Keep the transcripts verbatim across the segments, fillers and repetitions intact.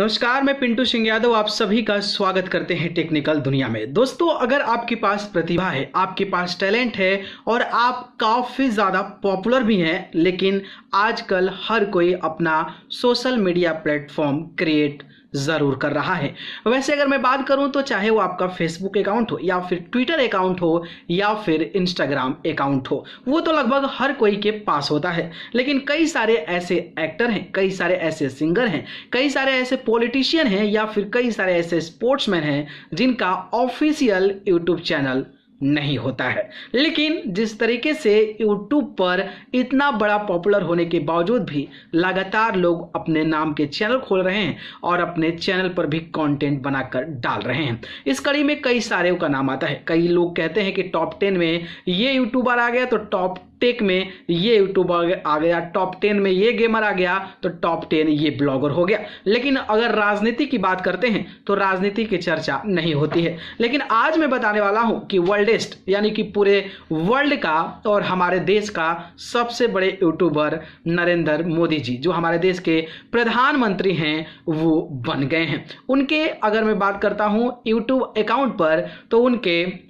नमस्कार, मैं पिंटू सिंह यादव आप सभी का स्वागत करते हैं टेक्निकल दुनिया में। दोस्तों, अगर आपके पास प्रतिभा है, आपके पास टैलेंट है और आप काफ़ी ज़्यादा पॉपुलर भी हैं, लेकिन आजकल हर कोई अपना सोशल मीडिया प्लेटफॉर्म क्रिएट ज़रूर कर रहा है। वैसे अगर मैं बात करूं तो चाहे वो आपका फेसबुक अकाउंट हो या फिर ट्विटर अकाउंट हो या फिर इंस्टाग्राम अकाउंट हो, वो तो लगभग हर कोई के पास होता है। लेकिन कई सारे ऐसे एक्टर हैं, कई सारे ऐसे सिंगर हैं, कई सारे ऐसे पॉलिटिशियन हैं या फिर कई सारे ऐसे स्पोर्ट्समैन हैं जिनका ऑफिशियल यूट्यूब चैनल नहीं होता है। लेकिन जिस तरीके से YouTube पर इतना बड़ा पॉपुलर होने के बावजूद भी लगातार लोग अपने नाम के चैनल खोल रहे हैं और अपने चैनल पर भी कंटेंट बनाकर डाल रहे हैं। इस कड़ी में कई सारे का नाम आता है। कई लोग कहते हैं कि टॉप टेन में ये यूट्यूबर आ गया तो टॉप टेक में ये यूट्यूबर आ गया, टॉप टेन में ये गेमर आ गया तो टॉप टेन ये ब्लॉगर हो गया। लेकिन अगर राजनीति की बात करते हैं तो राजनीति की चर्चा नहीं होती है। लेकिन आज मैं बताने वाला हूं कि वर्ल्डेस्ट यानी कि पूरे वर्ल्ड का और हमारे देश का सबसे बड़े यूट्यूबर नरेंद्र मोदी जी, जो हमारे देश के प्रधानमंत्री हैं, वो बन गए हैं। उनके अगर मैं बात करता हूँ यूट्यूब अकाउंट पर तो उनके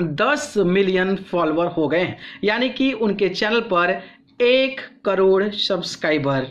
दस मिलियन फॉलोअर हो गए हैं, यानी कि उनके चैनल पर एक करोड़ सब्सक्राइबर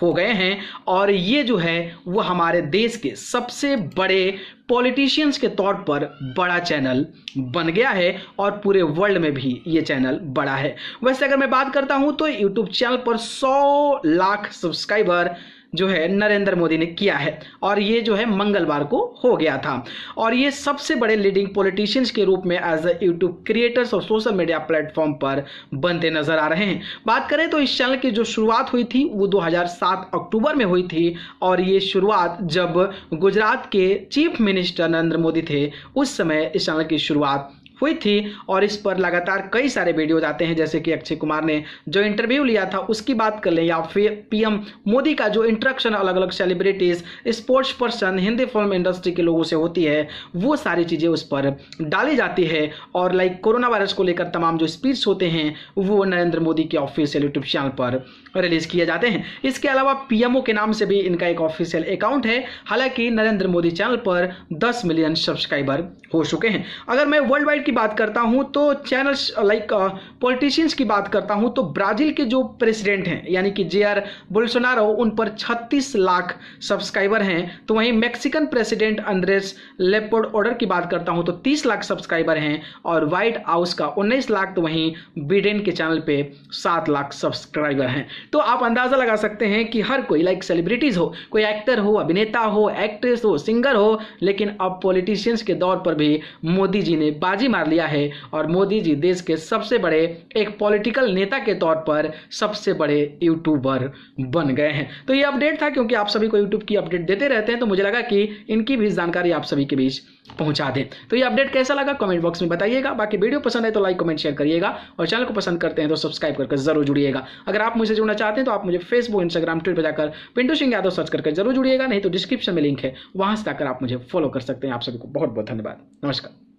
हो गए हैं। और ये जो है वो हमारे देश के सबसे बड़े पॉलिटिशियंस के तौर पर बड़ा चैनल बन गया है और पूरे वर्ल्ड में भी ये चैनल बड़ा है। वैसे अगर मैं बात करता हूँ तो यूट्यूब चैनल पर सौ लाख सब्सक्राइबर जो है नरेंद्र मोदी ने किया है और ये जो है मंगलवार को हो गया था। और ये सबसे बड़े लीडिंग पॉलिटिशियंस के रूप में एज अ यूट्यूब क्रिएटर्स और सोशल मीडिया प्लेटफॉर्म पर बनते नजर आ रहे हैं। बात करें तो इस चैनल की जो शुरुआत हुई थी वो दो हज़ार सात अक्टूबर में हुई थी और ये शुरुआत जब गुजरात के चीफ मिनिस्टर नरेंद्र मोदी थे उस समय इस चैनल की शुरुआत हुई थी। और इस पर लगातार कई सारे वीडियोज आते हैं, जैसे कि अक्षय कुमार ने जो इंटरव्यू लिया था उसकी बात कर लें या फिर पीएम मोदी का जो इंट्रक्शन अलग अलग celebrities, sports person, Hindi film industry के लोगों से होती है, वो सारी चीज़ें उस पर डाली जाती है। और लाइक कोरोना वायरस को लेकर तमाम जो स्पीच होते हैं वो नरेंद्र मोदी के ऑफिशियल यूट्यूब चैनल पर रिलीज किए जाते हैं। इसके अलावा पीएमओ के नाम से भी इनका एक ऑफिशियल अकाउंट है। हालांकि नरेंद्र मोदी चैनल पर दस मिलियन सब्सक्राइबर हो चुके हैं। अगर मैं वर्ल्ड वाइड की बात करता हूं तो चैनल्स लाइक पॉलिटिशियंस की बात करता हूं तो ब्राजील के जो प्रेसिडेंट हैं यानी कि जेआर बोल्सोनारो, उन पर छत्तीस लाख सब्सक्राइबर हैं। तो वहीं मेक्सिकन प्रेसिडेंट अंद्रेस लेपर्डोर की बात करता हूं तो तीस लाख सब्सक्राइबर हैं और व्हाइट हाउस का उन्नीस लाख, तो वहीं बिडेन के चैनल पे सात लाख सब्सक्राइबर हैं। तो आप अंदाजा लगा सकते हैं कि हर कोई लाइक सेलिब्रिटीज हो, कोई एक्टर हो, अभिनेता हो, एक्ट्रेस हो, सिंगर हो, लेकिन अब पॉलिटिशियंस के दौर पर भी मोदी जी ने बाजी मार लिया है और मोदी जी देश के सबसे बड़े एक पॉलिटिकल नेता के तौर पर सबसे बड़े यूट्यूबर बन गए हैं। तो ये अपडेट था, क्योंकि आप सभी को यूट्यूब की अपडेट देते रहते हैं तो मुझे लगा कि इनकी भी जानकारी आप सभी के बीच पहुंचा दें। तो ये अपडेट कैसा लगा कमेंट बॉक्स में बताइएगा। बाकी वीडियो पसंद है तो लाइक कमेंट शेयर करिएगा और चैनल को पसंद करते हैं तो सब्सक्राइब करके जरूर जुड़िएगा। अगर आप मुझसे जुड़ना चाहते हैं तो आप मुझे फेसबुक, इंस्टाग्राम, ट्विटर पर जाकर पिंटू सिंह यादव सर्च करके जरूर जुड़िएगा, नहीं तो डिस्क्रिप्शन में लिंक है, वहां से जाकर आप मुझे फॉलो कर सकते हैं। आप सभी को बहुत बहुत धन्यवाद। नमस्कार।